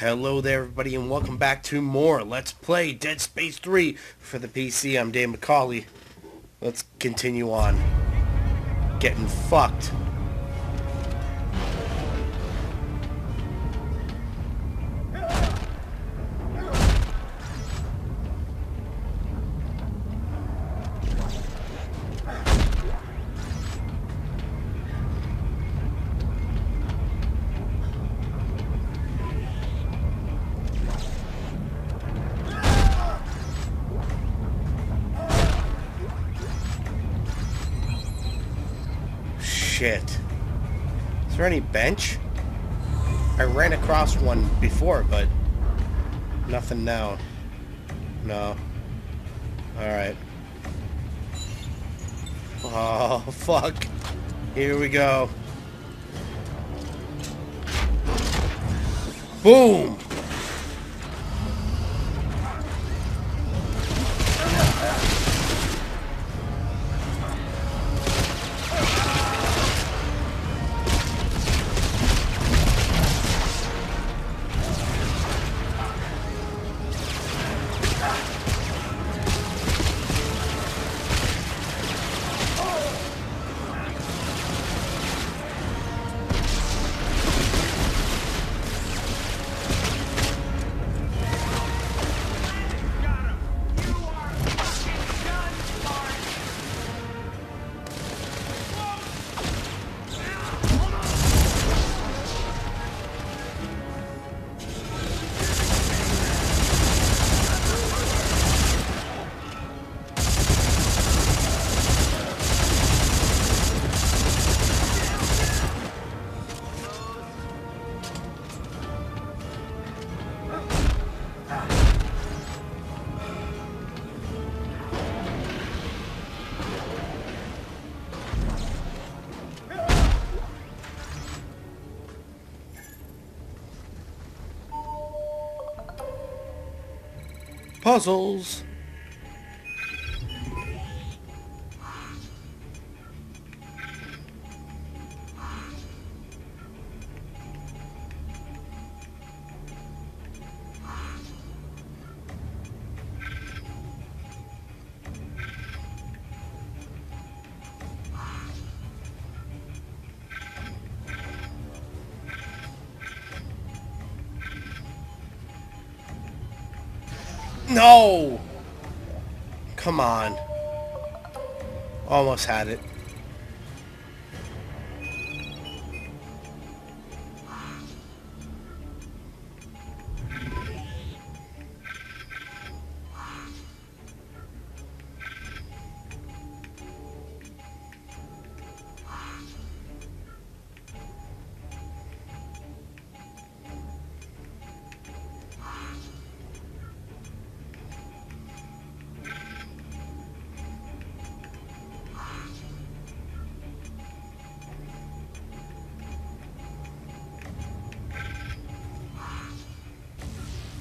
Hello there everybody and welcome back to more Let's Play Dead Space 3 for the PC. I'm Dave McCauley. Let's continue on getting fucked. Shit. Is there any bench? I ran across one before, but nothing now. No. Alright. Oh, fuck. Here we go. Boom! Puzzles. No! Come on. Almost had it.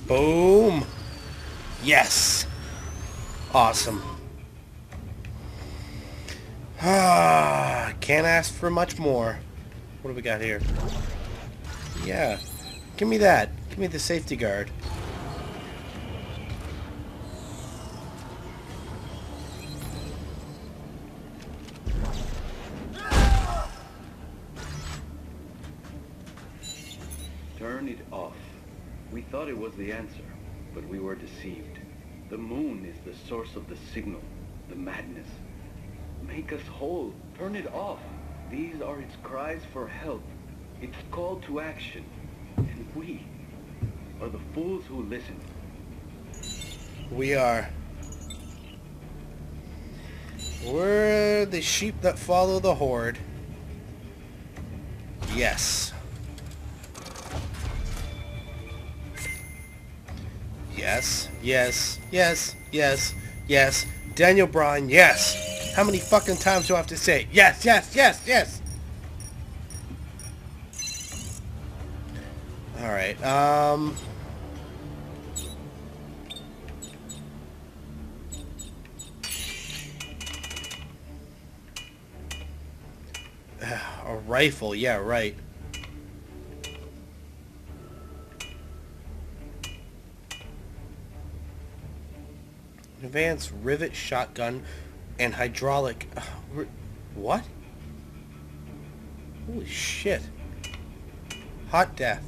Boom! Yes! Awesome. Ah, can't ask for much more. What do we got here? Yeah. Give me that. Give me the safety guard. Turn it off. We thought it was the answer, but we were deceived. The moon is the source of the signal, the madness. Make us whole. Turn it off. These are its cries for help. Its call to action. And we are the fools who listen. We are. We're the sheep that follow the horde. Yes. Yes, yes, yes, yes, yes. Daniel Bryan, yes. How many fucking times do I have to say it? Yes, yes, yes, yes. All right. A rifle, yeah, right. Advanced Rivet Shotgun, and Hydraulic. What? Holy shit. Hot Death.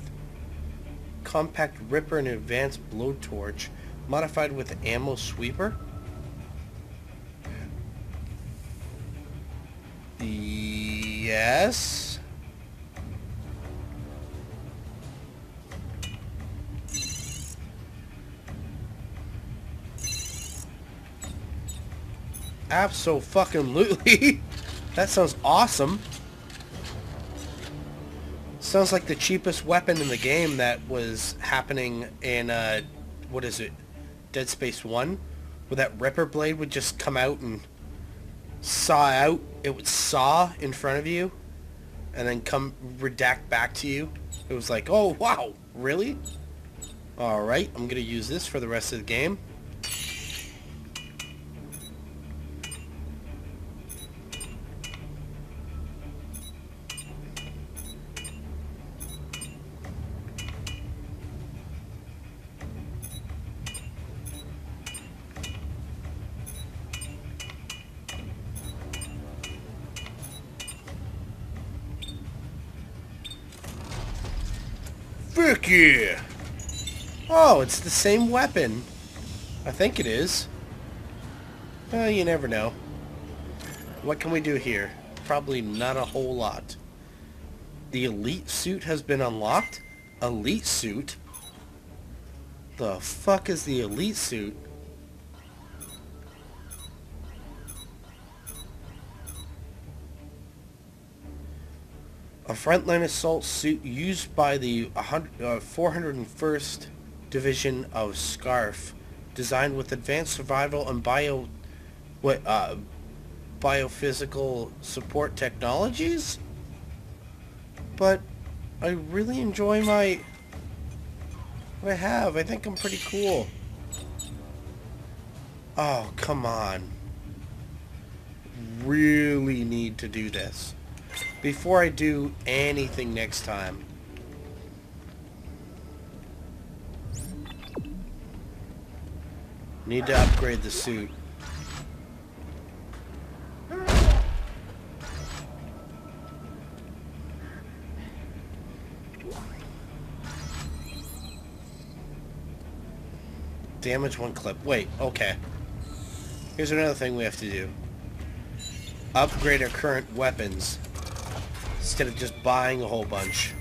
Compact Ripper and Advanced Blowtorch. Modified with Ammo Sweeper. Yes. Abso-fucking-lutely. That sounds awesome. Sounds like the cheapest weapon in the game that was happening in, what is it, Dead Space 1? Where that Ripper blade would just come out and saw out. It would saw in front of you and then come redact back to you. It was like, oh, wow, really? Alright, I'm going to use this for the rest of the game. Fuck yeah! Oh, it's the same weapon. I think it is. Well, you never know. What can we do here? Probably not a whole lot. The Elite Suit has been unlocked? Elite Suit? The fuck is the Elite Suit? A frontline assault suit used by the 401st Division of Scarf, designed with advanced survival and biophysical support technologies. But I really enjoy what I have. I think I'm pretty cool. Oh, come on. Really need to do this. Before I do anything next time. Need to upgrade the suit. Damage one clip. Wait, okay. Here's another thing we have to do. Upgrade our current weapons. Instead of just buying a whole bunch.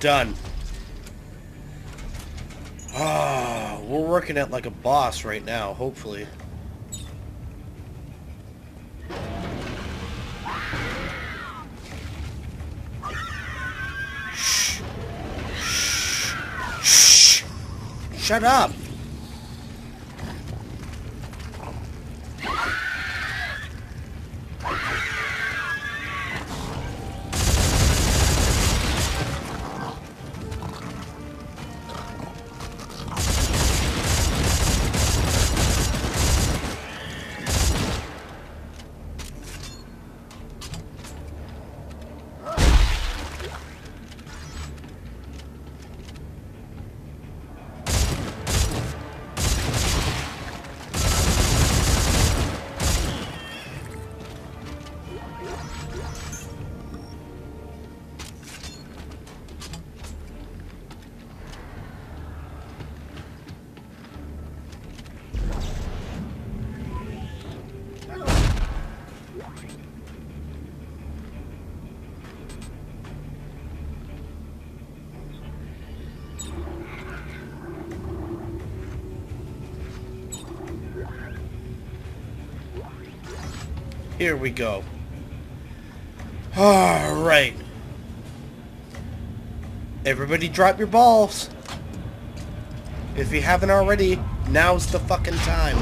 Done. Ah, oh, we're working it like a boss right now, hopefully. Shh. Shh. Shh. Shut up. Here we go. Alright. Everybody drop your balls. If you haven't already, now's the fucking time.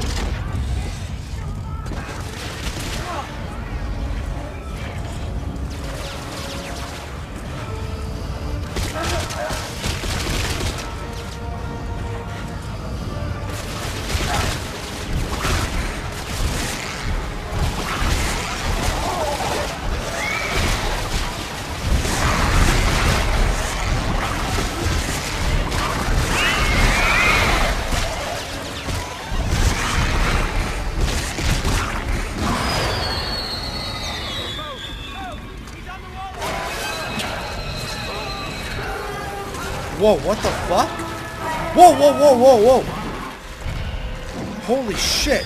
Whoa, what the fuck? Whoa, whoa, whoa, whoa, whoa! Holy shit!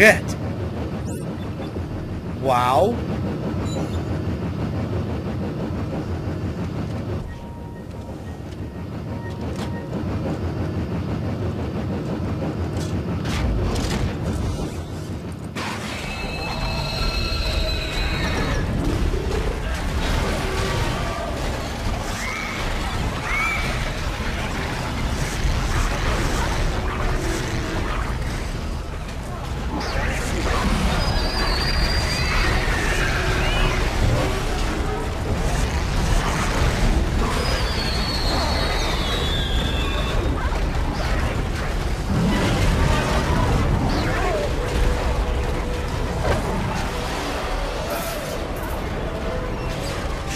Shit. Wow.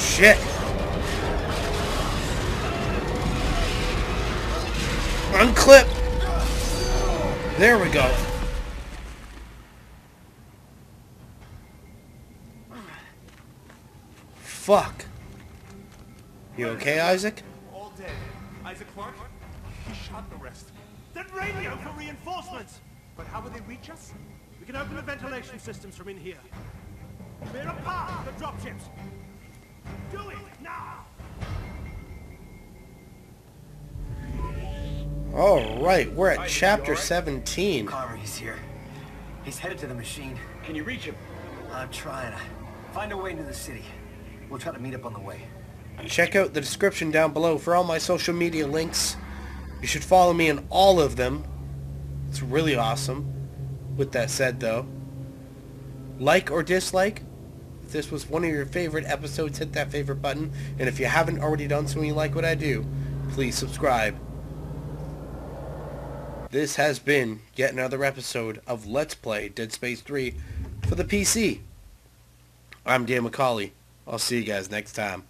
Shit. Unclip. There we go. Fuck. You okay, Isaac? All dead. Isaac Clarke? He shot the rest. Then radio for reinforcements! But how will they reach us? We can open the ventilation systems from in here. We're apart, the dropships! Do it now. All right, we're at chapter 17. Carver, he's here. He's headed to the machine. Can you reach him? I'm trying. Find a way into the city. We'll try to meet up on the way. Check out the description down below for all my social media links. You should follow me in all of them. It's really awesome. With that said, though, like or dislike. If this was one of your favorite episodes, hit that favorite button, and if you haven't already done so and you like what I do, please subscribe. This has been yet another episode of Let's Play Dead Space 3 for the PC. I'm Dan McCauley. I'll see you guys next time.